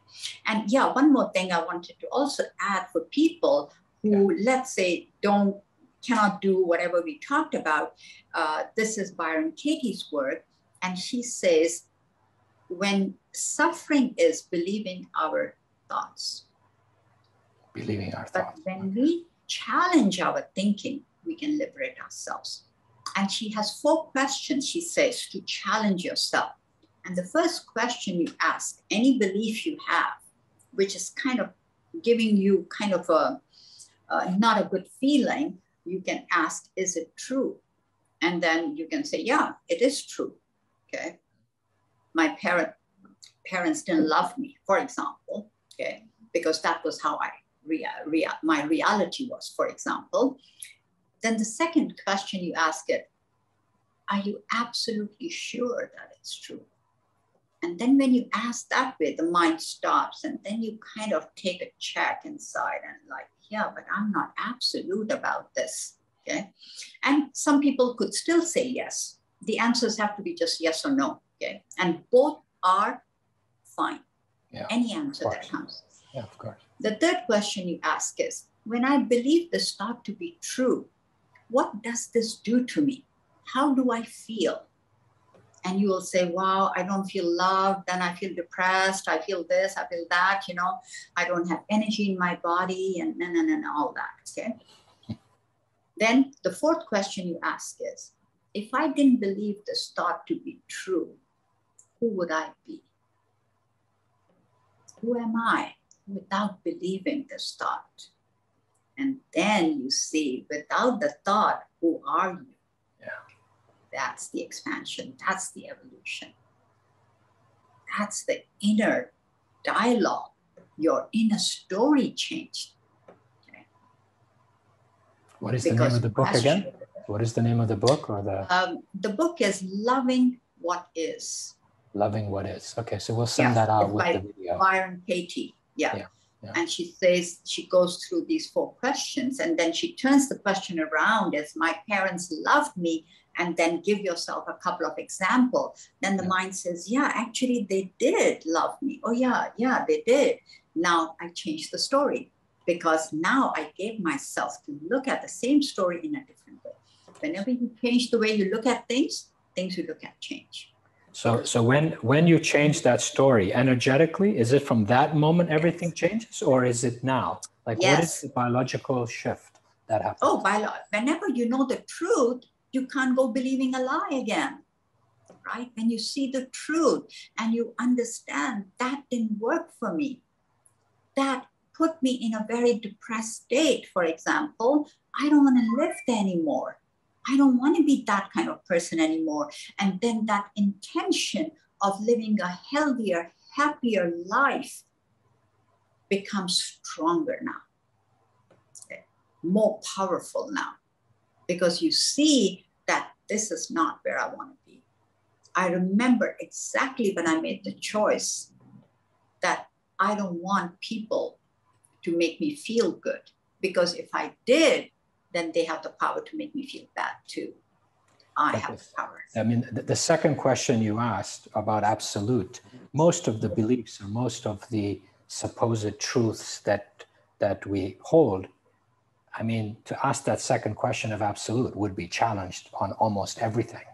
And yeah, one more thing I wanted to also add for people who, let's say, cannot do whatever we talked about. This is Byron Katie's work, and she says, when suffering is believing our thoughts. Believing our thoughts. But when we challenge our thinking, we can liberate ourselves. And she has 4 questions, she says, to challenge yourself. And the first question you ask, any belief you have, which is kind of giving you kind of a not a good feeling, you can ask, is it true? And then you can say, yeah, it is true, okay? My parents didn't love me, for example, okay? Because that was how I my reality was, for example. Then the second question you ask it, are you absolutely sure that it's true? And then when you ask that way, the mind stops, and then you kind of take a check inside and like, yeah, but I'm not absolute about this, okay? And some people could still say yes. The answers have to be just yes or no, okay? And both are fine, any answer that comes. Yeah, of course. The third question you ask is, when I believe this thought to be true, what does this do to me? How do I feel? And you will say, wow, I don't feel loved, then I feel depressed, I feel this, I feel that, you know, I don't have energy in my body, and all that, okay? Then the fourth question you ask is, if I didn't believe this thought to be true, who would I be? Who am I without believing this thought? And then you see, without the thought, who are you? That's the expansion, that's the evolution. That's the inner dialogue, your inner story changed. Okay. What is the name of the book again? What is the name of the book or the? The book is Loving What Is. Loving What Is, okay, so we'll send that out with the video. Byron Katie, And she says, she goes through these 4 questions, and then she turns the question around as my parents loved me, and then give yourself a couple of examples. Then the mind says, yeah, actually they did love me. Oh yeah, yeah, they did. Now I changed the story because now I gave myself to look at the same story in a different way. Whenever you change the way you look at things, things you look at change. So when you change that story energetically, is it from that moment everything changes, or is it now? Like what is the biological shift that happens? Oh, whenever you know the truth, you can't go believing a lie again, right? When you see the truth and you understand that didn't work for me, that put me in a very depressed state, for example, I don't want to live there anymore. I don't want to be that kind of person anymore. And then that intention of living a healthier, happier life becomes stronger now, more powerful now, because you see that this is not where I want to be. I remember exactly when I made the choice that I don't want people to make me feel good, because if I did, then they have the power to make me feel bad too. I have the power. I mean, the second question you asked about absolute, most of the beliefs or most of the supposed truths that we hold, I mean, to ask that second question of absolute would be challenged on almost everything.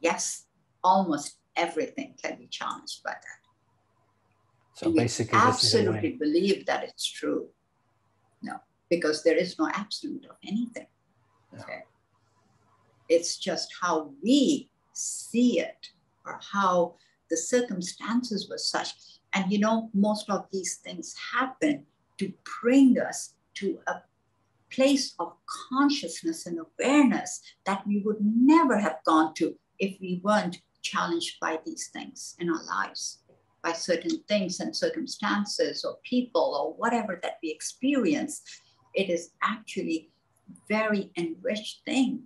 Yes, almost everything can be challenged by that. So and basically, absolutely believe that it's true. No, because there is no absolute of anything. No. Okay? It's just how we see it or how the circumstances were such. And you know, most of these things happen to bring us to a place of consciousness and awareness that we would never have gone to if we weren't challenged by these things in our lives, by certain things and circumstances or people or whatever that we experience. It is actually a very enriched thing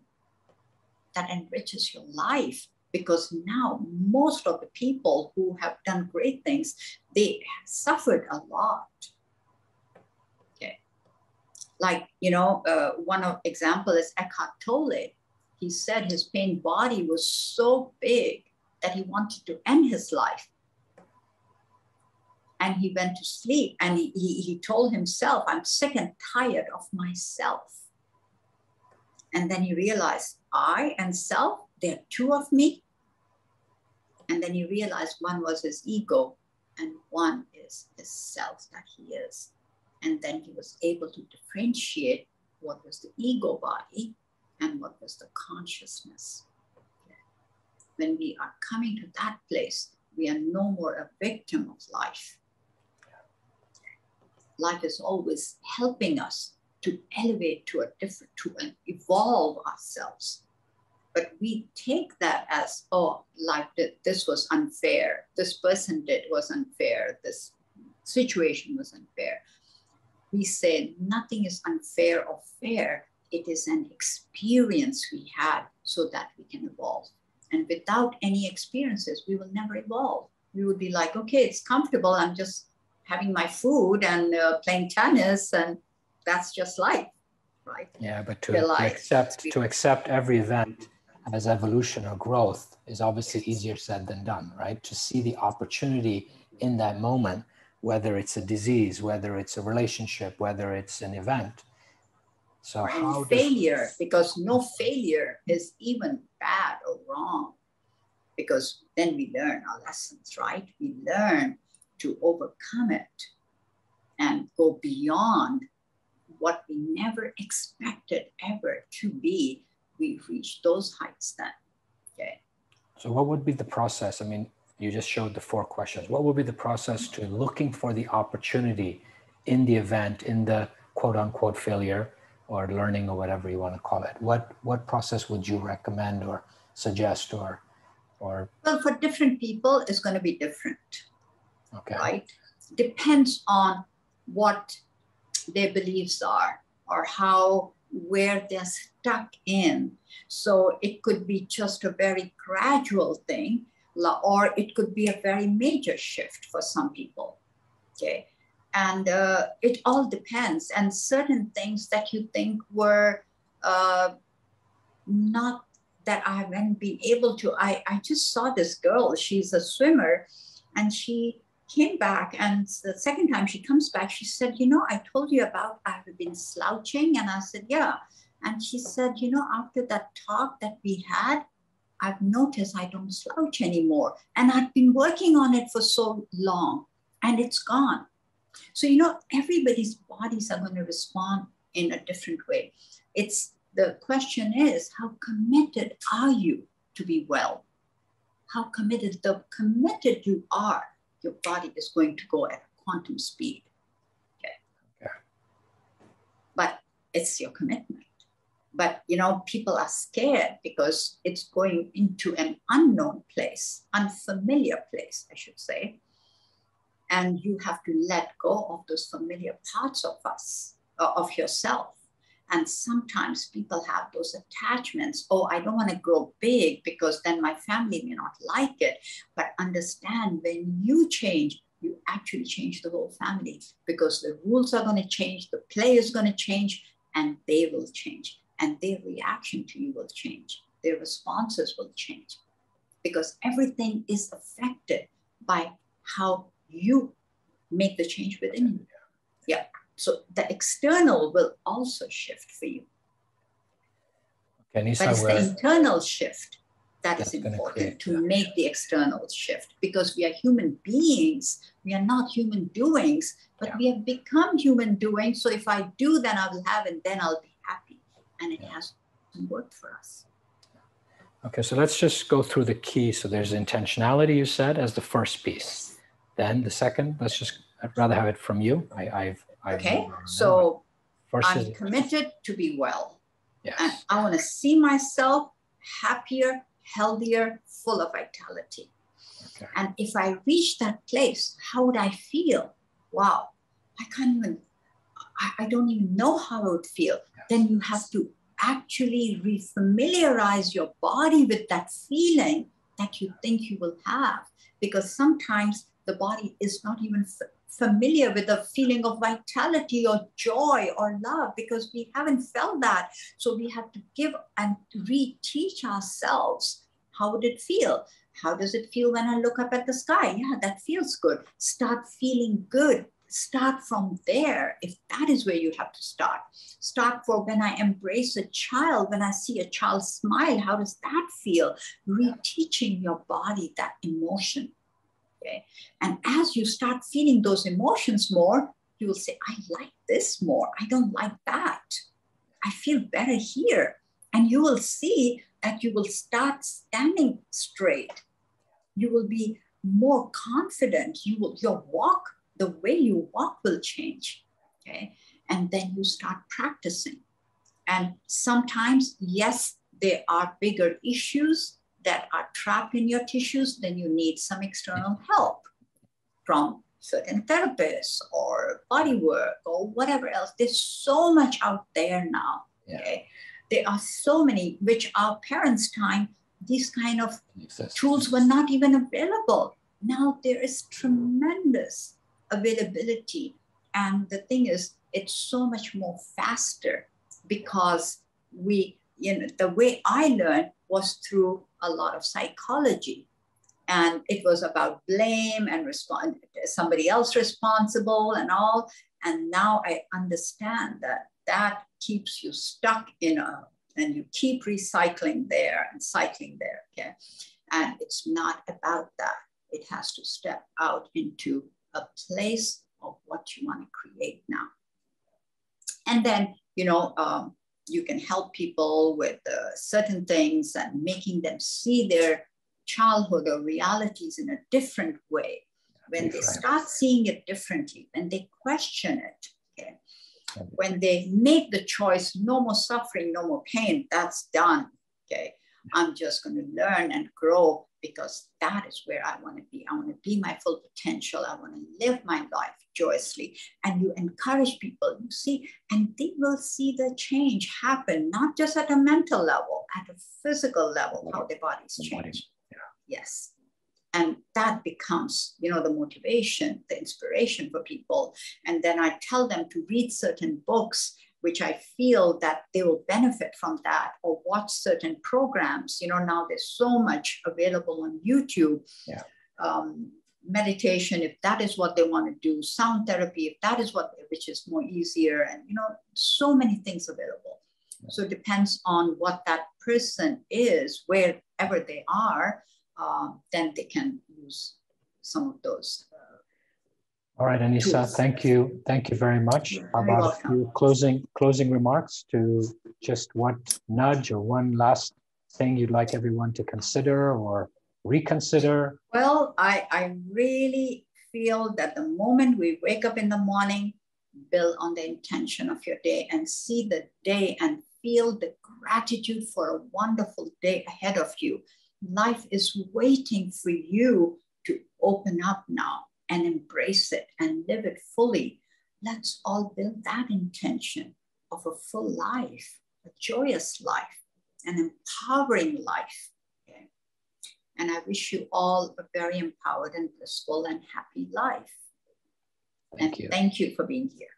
that enriches your life, because now most of the people who have done great things, they suffered a lot. Like, you know, one example is Eckhart Tolle. he said his pain body was so big that he wanted to end his life. And he went to sleep and he told himself, I'm sick and tired of myself. And then he realized, I and self, there are two of me. And then he realized one was his ego and one is his self that he is. And then he was able to differentiate what was the ego body and what was the consciousness. When we are coming to that place, we are no more a victim of life. Life is always helping us to elevate to a different, to evolve ourselves. But we take that as, oh, life did, this was unfair. This person did was unfair. This situation was unfair. We say nothing is unfair or fair. It is an experience we had so that we can evolve. And without any experiences, we will never evolve. We would be like, okay, it's comfortable. I'm just having my food and playing tennis and that's just life, right? Yeah, but to accept every event as evolution or growth is obviously easier said than done, right? To see the opportunity in that moment, whether it's a disease, whether it's a relationship, whether it's an event. So how failure, because no failure is even bad or wrong, because then we learn our lessons, right? We learn to overcome it and go beyond what we never expected ever to be. We reach those heights then, okay? So what would be the process? I mean, you just showed the four questions. What would be the process to looking for the opportunity in the event, in the quote unquote failure, or learning, or whatever you want to call it? What process would you recommend or suggest or? Well, for different people, it's going to be different, okay, right? Depends on what their beliefs are or how, where they're stuck in. So it could be just a very gradual thing, or it could be a very major shift for some people, okay? And it all depends. And certain things that you think were not that I haven't been able to. I just saw this girl, she's a swimmer, and she came back. And the second time she comes back, she said, you know, I told you about, I've been slouching. And I said, yeah. And she said, you know, after that talk that we had, I've noticed I don't slouch anymore. And I've been working on it for so long and it's gone. So, you know, everybody's bodies are going to respond in a different way. It's the question is, how committed are you to be well? How committed, the committed you are, your body is going to go at quantum speed. Okay. Okay. But it's your commitment. But, you know, people are scared because it's going into an unknown place, unfamiliar place, I should say. And you have to let go of those familiar parts of us, of yourself. And sometimes people have those attachments. Oh, I don't want to grow big because then my family may not like it. But understand, when you change, you actually change the whole family, because the rules are going to change, the play is going to change, and they will change. And their reaction to you will change. Their responses will change, because everything is affected by how you make the change within you. Yeah, so the external will also shift for you. Okay, Anisa, but it's the internal shift that is important to make the external shift, because we are human beings. We are not human doings, but we have become human doings. So if I do, then I will have, and then I'll be happy. And it has to work for us. Okay, so let's just go through the key. So there's intentionality, you said, as the first piece. Then the second, let's just, I'd rather have it from you. Okay, so I'm committed to be well. Yes. And I want to see myself happier, healthier, full of vitality. Okay. And if I reach that place, how would I feel? Wow, I can't even, I don't even know how I would feel. Yes. Then you have to actually refamiliarize your body with that feeling that you think you will have, because sometimes the body is not even familiar with a feeling of vitality or joy or love, because we haven't felt that. So we have to give and reteach ourselves. How would it feel? How does it feel when I look up at the sky? Yeah, that feels good. Start feeling good. Start from there, if that is where you have to start. Start for when I embrace a child, when I see a child smile, how does that feel? Reteaching your body that emotion, okay? And as you start feeling those emotions more, you will say, I like this more. I don't like that. I feel better here. And you will see that you will start standing straight. You will be more confident. You will, your walk, the way you walk will change, okay? And then you start practicing. And sometimes, yes, there are bigger issues that are trapped in your tissues, then you need some external help from certain therapists or body work or whatever else. There's so much out there now, okay? There are so many, which our parents' time, these kind of tools were not even available. Now there is tremendous availability, and the thing is, it's so much more faster, because we, you know, the way I learned was through a lot of psychology, and it was about blame and respond, somebody else responsible and all. And now I understand that that keeps you stuck in a, and you keep recycling there and cycling there. Okay, and it's not about that. It has to step out into a place of what you want to create now. And then, you know, you can help people with certain things and making them see their childhood or realities in a different way. When they start seeing it differently, when they question it, okay? When they make the choice, no more suffering, no more pain, that's done, okay? I'm just going to learn and grow, because that is where I want to be. I want to be my full potential. I want to live my life joyously. And you encourage people, you see, and they will see the change happen, not just at a mental level, at a physical level, how their bodies change. Yes. And that becomes, you know, the motivation, the inspiration for people. And then I tell them to read certain books, which I feel that they will benefit from that, or watch certain programs. You know, now there's so much available on YouTube. Yeah. Meditation, if that is what they want to do, sound therapy, if that is what, which is more easier, and, you know, so many things available. Yeah. So it depends on what that person is, wherever they are, then they can use some of those. All right, Anisa, thank you. Thank you very much. How about a few closing remarks to just what nudge or one last thing you'd like everyone to consider or reconsider? Well, I really feel that the moment we wake up in the morning, build on the intention of your day and see the day and feel the gratitude for a wonderful day ahead of you. Life is waiting for you to open up now and embrace it and live it fully. Let's all build that intention of a full life, a joyous life, an empowering life. Okay? And I wish you all a very empowered and blissful and happy life. Thank you. Thank you for being here.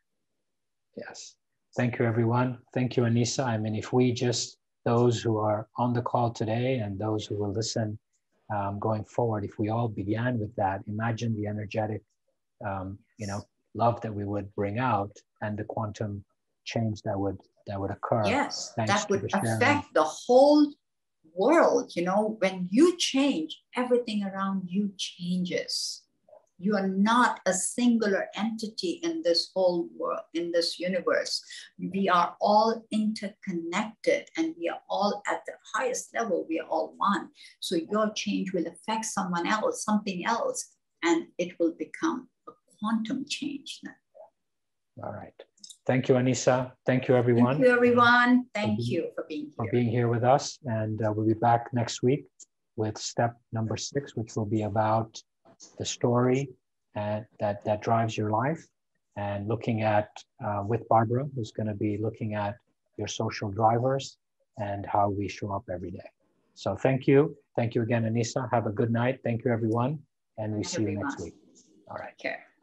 Yes. Thank you, everyone. Thank you, Anisa. I mean, if we just, those who are on the call today and those who will listen going forward, if we all began with that, imagine the energetic, you know, love that we would bring out and the quantum change that would occur. Yes, that would affect the whole world. You know, when you change, everything around you changes. You are not a singular entity in this whole world, in this universe. We are all interconnected, and we are all at the highest level. We are all one. So your change will affect someone else, something else, and it will become a quantum change now. All right. Thank you, Anisa. Thank you, everyone. Thank you, everyone. Thank you for being here. For being here with us. And we'll be back next week with step number 6, which will be about the story and that drives your life, and looking at with Barbara, who's going to be looking at your social drivers and how we show up every day. So thank you. Thank you again, Anisa. Have a good night. Thank you, everyone. And we see you next week. All right. Take care.